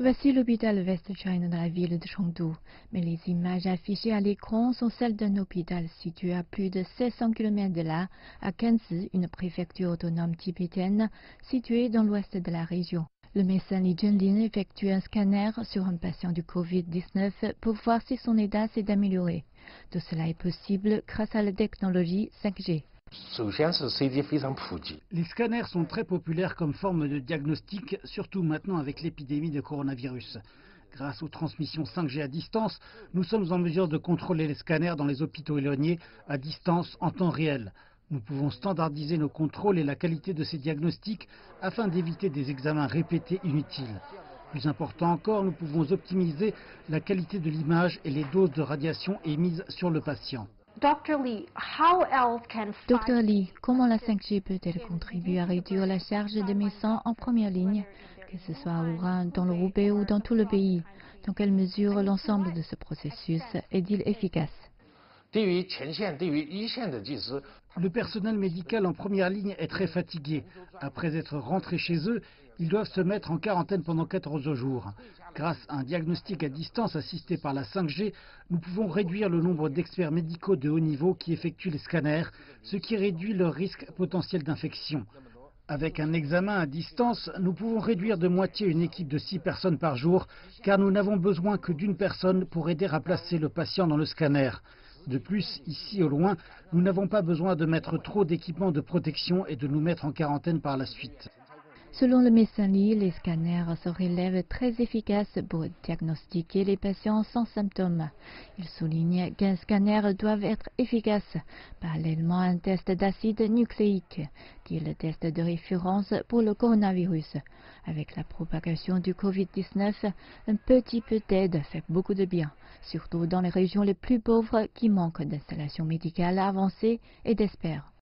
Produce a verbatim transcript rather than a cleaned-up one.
Voici l'hôpital West China de la ville de Chengdu, mais les images affichées à l'écran sont celles d'un hôpital situé à plus de sept cents kilomètres de là, à Gansu, une préfecture autonome tibétaine située dans l'ouest de la région. Le médecin LiJinlin effectue un scanner sur un patient du Covid dix-neuf pour voir si son état s'est amélioré. Tout cela est possible grâce à la technologie cinq G. Les scanners sont très populaires comme forme de diagnostic, surtout maintenant avec l'épidémie de coronavirus. Grâce aux transmissions cinq G à distance, nous sommes en mesure de contrôler les scanners dans les hôpitaux éloignés à distance en temps réel. Nous pouvons standardiser nos contrôles et la qualité de ces diagnostics afin d'éviter des examens répétés inutiles. Plus important encore, nous pouvons optimiser la qualité de l'image et les doses de radiation émises sur le patient. Docteur Li, comment la cinq G peut-elle contribuer à réduire la charge des médecins en première ligne, que ce soit à Ouran, dans le Roubaix ou dans tout le pays? Dans quelle mesure l'ensemble de ce processus est-il efficace? Le personnel médical en première ligne est très fatigué. Après être rentrés chez eux, ils doivent se mettre en quarantaine pendant quatorze jours. Grâce à un diagnostic à distance assisté par la cinq G, nous pouvons réduire le nombre d'experts médicaux de haut niveau qui effectuent les scanners, ce qui réduit leur risque potentiel d'infection. Avec un examen à distance, nous pouvons réduire de moitié une équipe de six personnes par jour, car nous n'avons besoin que d'une personne pour aider à placer le patient dans le scanner. De plus, ici au loin, nous n'avons pas besoin de mettre trop d'équipements de protection et de nous mettre en quarantaine par la suite. Selon le médecin Li, les scanners se révèlent très efficaces pour diagnostiquer les patients sans symptômes. Il souligne qu'un scanner doit être efficace, parallèlement à un test d'acide nucléique, qui est le test de référence pour le coronavirus. Avec la propagation du Covid dix-neuf, un petit peu d'aide fait beaucoup de bien, surtout dans les régions les plus pauvres qui manquent d'installations médicales avancées et d'experts.